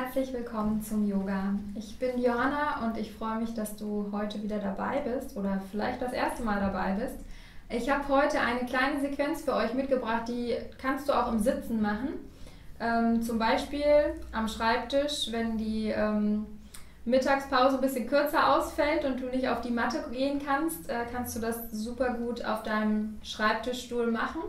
herzlich willkommen zum Yoga. Ich bin Johanna und ich freue mich, dass du heute wieder dabei bist oder vielleicht das erste Mal dabei bist. Ich habe heute eine kleine Sequenz für euch mitgebracht, die kannst du auch im Sitzen machen. Zum Beispiel am Schreibtisch, wenn die Mittagspause ein bisschen kürzer ausfällt und du nicht auf die Matte gehen kannst, kannst du das super gut auf deinem Schreibtischstuhl machen.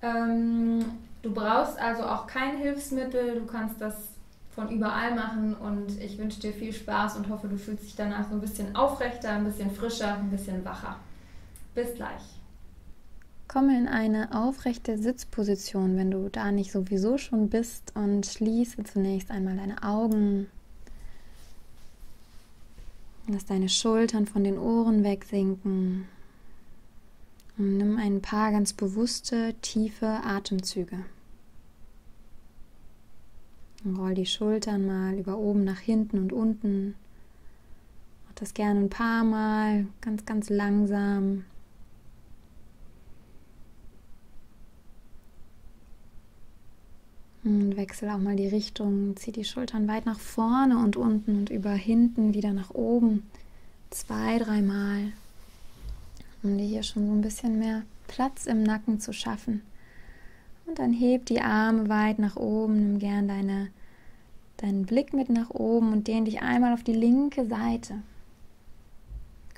Du brauchst also auch kein Hilfsmittel, du kannst das von überall machen und ich wünsche dir viel Spaß und hoffe, du fühlst dich danach so ein bisschen aufrechter, ein bisschen frischer, ein bisschen wacher. Bis gleich. Komme in eine aufrechte Sitzposition, wenn du da nicht sowieso schon bist, und schließe zunächst einmal deine Augen. Lass deine Schultern von den Ohren wegsinken. Und nimm ein paar ganz bewusste, tiefe Atemzüge. Und roll die Schultern mal über oben nach hinten und unten. Mach das gerne ein paar Mal, ganz, ganz langsam. Und wechsle auch mal die Richtung. Zieh die Schultern weit nach vorne und unten und über hinten wieder nach oben. 2-3 Mal. Um dir hier schon so ein bisschen mehr Platz im Nacken zu schaffen. Und dann heb die Arme weit nach oben, nimm gern deinen Blick mit nach oben und dehn dich einmal auf die linke Seite.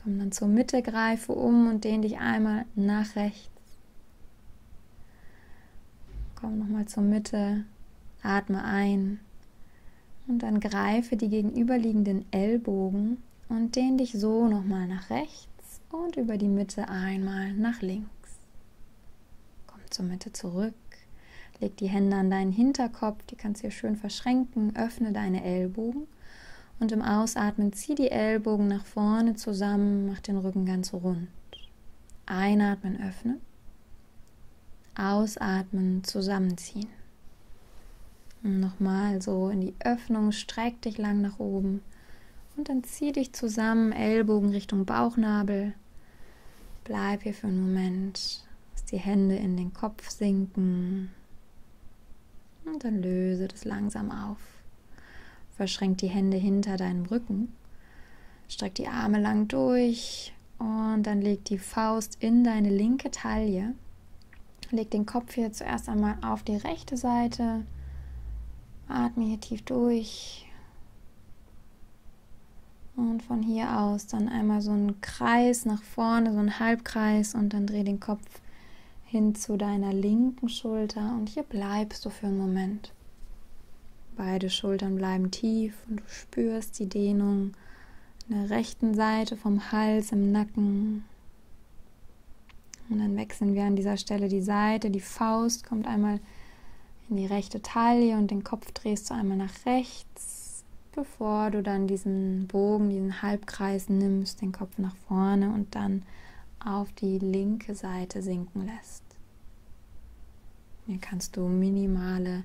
Komm dann zur Mitte, greife um und dehn dich einmal nach rechts. Komm nochmal zur Mitte, atme ein und dann greife die gegenüberliegenden Ellbogen und dehn dich so nochmal nach rechts. Und über die Mitte einmal nach links. Komm zur Mitte zurück. Leg die Hände an deinen Hinterkopf. Die kannst du hier schön verschränken. Öffne deine Ellbogen. Und im Ausatmen zieh die Ellbogen nach vorne zusammen. Mach den Rücken ganz rund. Einatmen, öffne. Ausatmen, zusammenziehen. Und nochmal so in die Öffnung. Streck dich lang nach oben. Und dann zieh dich zusammen, Ellbogen Richtung Bauchnabel. Bleib hier für einen Moment, lass die Hände in den Kopf sinken und dann löse das langsam auf. Verschränk die Hände hinter deinem Rücken, streck die Arme lang durch und dann leg die Faust in deine linke Taille. Leg den Kopf hier zuerst einmal auf die rechte Seite, atme hier tief durch. Und von hier aus dann einmal so einen Kreis nach vorne, so einen Halbkreis und dann dreh den Kopf hin zu deiner linken Schulter und hier bleibst du für einen Moment. Beide Schultern bleiben tief und du spürst die Dehnung an der rechten Seite vom Hals im Nacken. Und dann wechseln wir an dieser Stelle die Seite, die Faust kommt einmal in die rechte Taille und den Kopf drehst du einmal nach rechts. Bevor du dann diesen Bogen, diesen Halbkreis nimmst, den Kopf nach vorne und dann auf die linke Seite sinken lässt. Hier kannst du minimale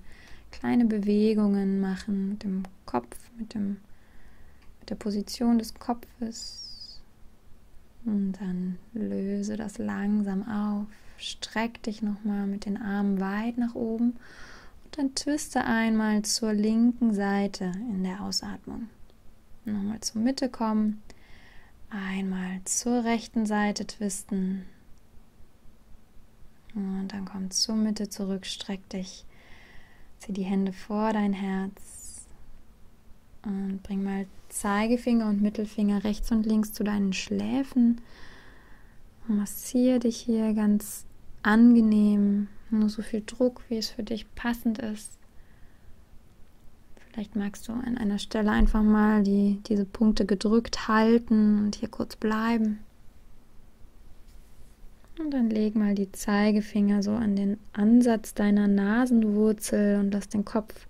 kleine Bewegungen machen mit dem Kopf, mit der Position des Kopfes. Und dann löse das langsam auf, streck dich nochmal mit den Armen weit nach oben. Dann twiste einmal zur linken Seite in der Ausatmung. Nochmal zur Mitte kommen. Einmal zur rechten Seite twisten. Und dann komm zur Mitte zurück, streck dich. Zieh die Hände vor dein Herz. Und bring mal Zeigefinger und Mittelfinger rechts und links zu deinen Schläfen. Massiere dich hier ganz angenehm. Nur so viel Druck, wie es für dich passend ist. Vielleicht magst du an einer Stelle einfach mal diese Punkte gedrückt halten und hier kurz bleiben. Und dann leg mal die Zeigefinger so an den Ansatz deiner Nasenwurzel und lass den Kopf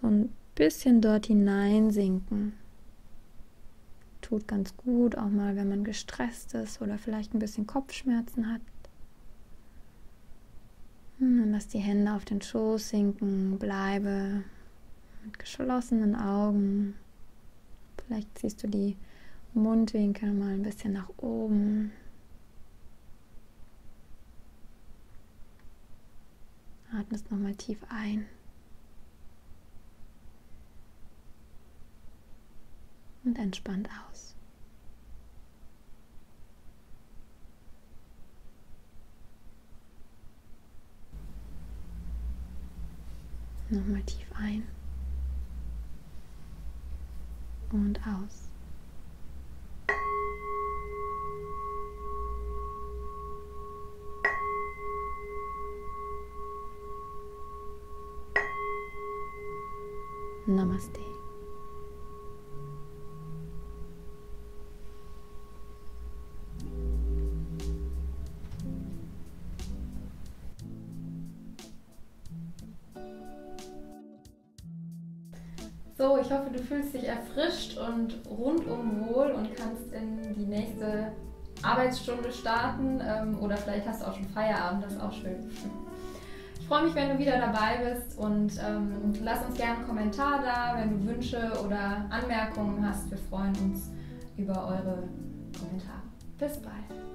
so ein bisschen dort hineinsinken. Tut ganz gut, auch mal, wenn man gestresst ist oder vielleicht ein bisschen Kopfschmerzen hat. Dann lass die Hände auf den Schoß sinken, bleibe mit geschlossenen Augen. Vielleicht ziehst du die Mundwinkel mal ein bisschen nach oben. Atmest nochmal tief ein. und entspannt aus. Nochmal tief ein und aus. Namaste. So, ich hoffe, du fühlst dich erfrischt und rundum wohl und kannst in die nächste Arbeitsstunde starten, oder vielleicht hast du auch schon Feierabend, das ist auch schön. Ich freue mich, wenn du wieder dabei bist, und lass uns gerne einen Kommentar da, wenn du Wünsche oder Anmerkungen hast. Wir freuen uns über eure Kommentare. Bis bald!